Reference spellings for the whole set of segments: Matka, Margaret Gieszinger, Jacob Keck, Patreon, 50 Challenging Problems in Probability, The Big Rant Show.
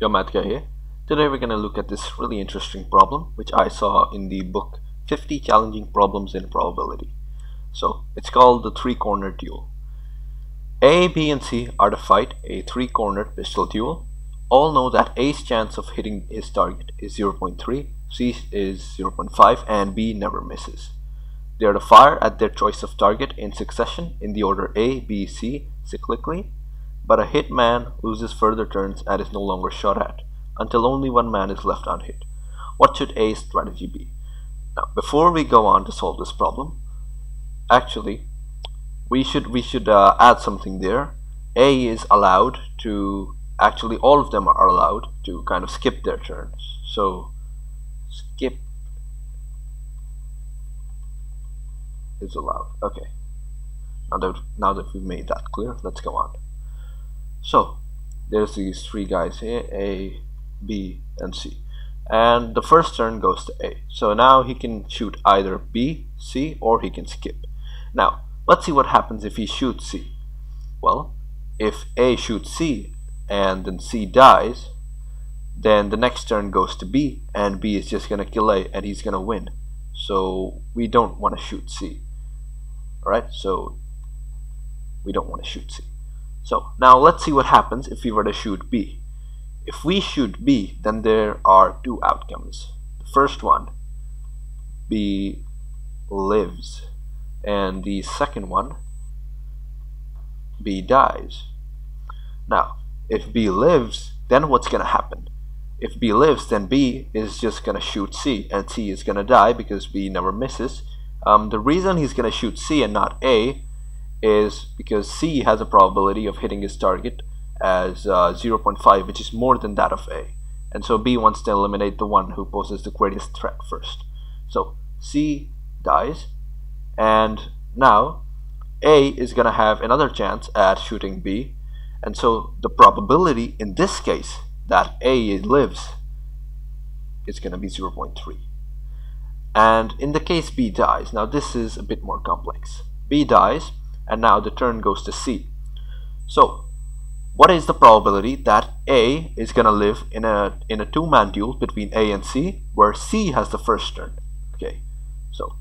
Yo, Matka here. Today we're going to look at this really interesting problem which I saw in the book 50 Challenging Problems in Probability. So it's called the three-cornered duel. A, B and C are to fight a three-cornered pistol duel. All know that A's chance of hitting his target is 0.3, C is 0.5 and B never misses. They are to fire at their choice of target in succession in the order A, B, C cyclically, but a hit man loses further turns and is no longer shot at, until only one man is left unhit. What should A's strategy be? Now, before we go on to solve this problem, actually, we should add something there. A is allowed to, actually all of them are allowed to kind of skip their turns. So, skip is allowed. Okay. Now that we've made that clear, let's go on. So, there's these three guys here, A, B, and C. And the first turn goes to A. So now he can shoot either B, C, or he can skip. Now, let's see what happens if he shoots C. Well, if A shoots C, and then C dies, then the next turn goes to B, and B is just going to kill A, and he's going to win. So, we don't want to shoot C. Alright, so, we don't want to shoot C. So now let's see what happens if we were to shoot B. If we shoot B, then there are two outcomes. The first one, B lives, and the second one, B dies. Now, if B lives, then what's going to happen? If B lives, then B is just going to shoot C, and C is going to die because B never misses. The reason he's going to shoot C and not A is because C has a probability of hitting his target as 0.5, which is more than that of A, and so B wants to eliminate the one who poses the greatest threat first. So C dies, and now A is going to have another chance at shooting B, and so the probability in this case that A lives is going to be 0.3. And in the case B dies, now this is a bit more complex. B dies, and now the turn goes to C. So, what is the probability that A is going to live in a two-man duel between A and C, where C has the first turn? Okay, so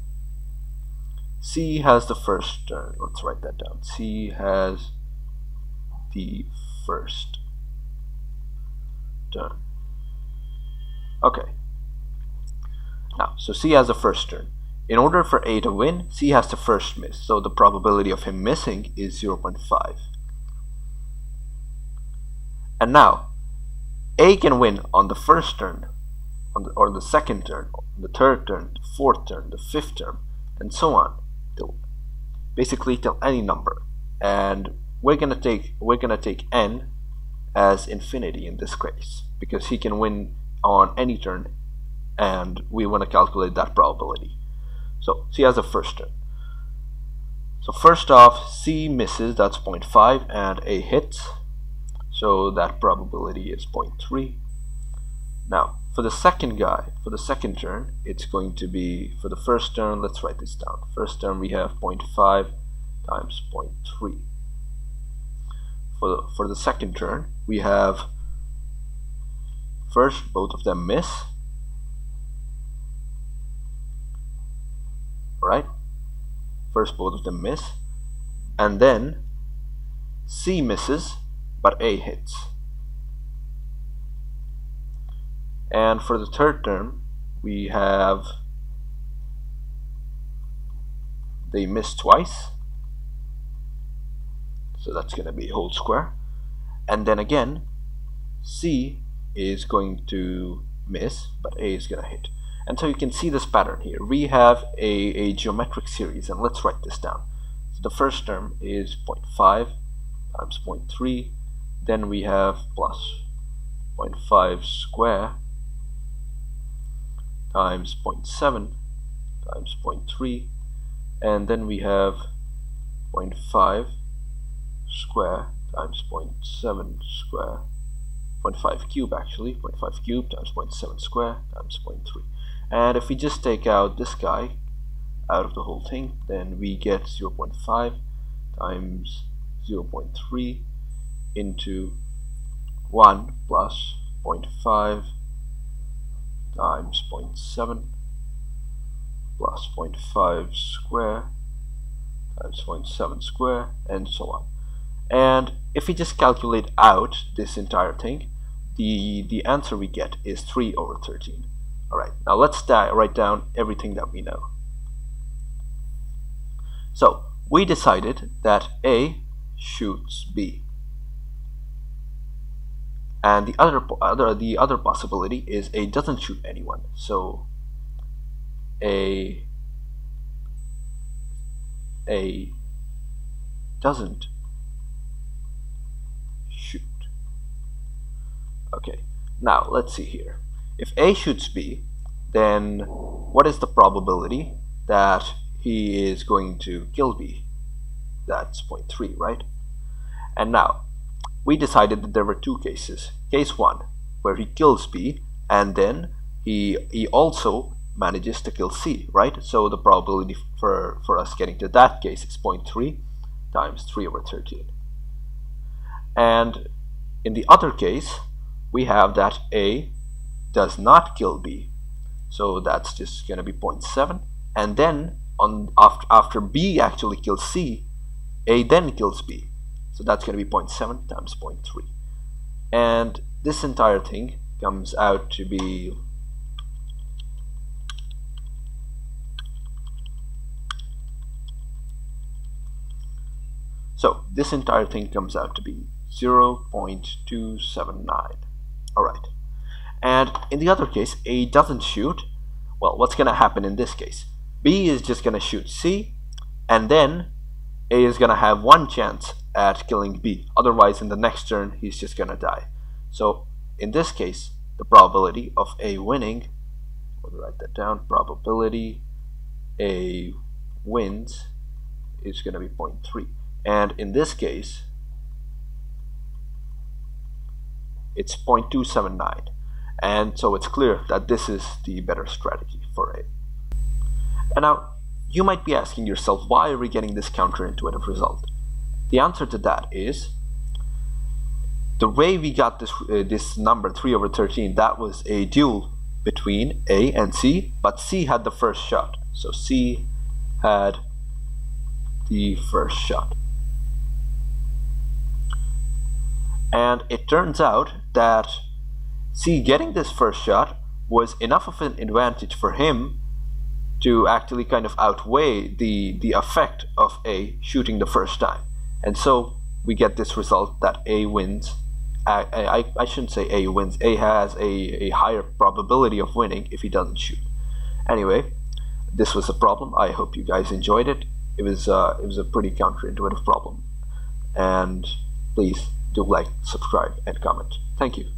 C has the first turn. Let's write that down. C has the first turn. Okay. Now, so C has the first turn. In order for A to win, C has to first miss, so the probability of him missing is 0.5. And now, A can win on the first turn, or the second turn, the third turn, the fourth turn, the fifth turn, and so on, till any number. And we're gonna take N as infinity in this case, because he can win on any turn, and we want to calculate that probability. So C has a first turn. So first off, C misses, that's 0.5, and A hits, so that probability is 0.3. Now for the second guy, for the second turn, it's going to be, for the first turn, let's write this down. First turn we have 0.5 times 0.3. For the second turn, we have first, both of them miss. Right? First both of them miss, and then C misses but A hits. And for the third term, we have they miss twice, so that's going to be a whole square, and then again C is going to miss but A is going to hit. And so you can see this pattern here. We have a geometric series, and let's write this down. So the first term is 0.5 times 0.3, then we have plus 0.5 square times 0.7 times 0.3, and then we have 0.5 square times 0.7 square, 0.5 cube actually, 0.5 cube times 0.7 square times 0.3. And if we just take out this guy out of the whole thing, then we get 0.5 times 0.3 into 1 plus 0.5 times 0.7 plus 0.5 square times 0.7 square, and so on. And if we just calculate out this entire thing, the answer we get is 3/13. Alright, now let's write down everything that we know. So we decided that A shoots B, and the other possibility is A doesn't shoot anyone. So A doesn't shoot. Okay, now let's see here. If A shoots B, then what is the probability that he is going to kill B? That's 0.3, right? And now we decided that there were two cases. Case 1, where he kills B and then he also manages to kill C, right? So the probability for us getting to that case is 0.3 times 3/13. And in the other case, we have that A does not kill B, so that's just going to be 0.7. And then after B actually kills C, A then kills B, so that's going to be 0.7 times 0.3. And this entire thing comes out to be 0.279. Alright. And in the other case, A doesn't shoot. Well, what's going to happen in this case? B is just going to shoot C, and then A is going to have one chance at killing B. Otherwise, in the next turn, he's just going to die. So in this case, the probability of A winning, we'll write that down, probability A wins is going to be 0.3. And in this case, it's 0.279. And so it's clear that this is the better strategy for A. And now, you might be asking yourself, why are we getting this counterintuitive result? The answer to that is, the way we got this number 3/13, that was a duel between A and C, but C had the first shot. So C had the first shot. And it turns out that C getting this first shot was enough of an advantage for him to actually kind of outweigh the effect of A shooting the first time. And so we get this result that A wins. I shouldn't say A wins. A has a higher probability of winning if he doesn't shoot. Anyway, this was a problem. I hope you guys enjoyed it. It was a pretty counterintuitive problem. And please do like, subscribe, and comment. Thank you.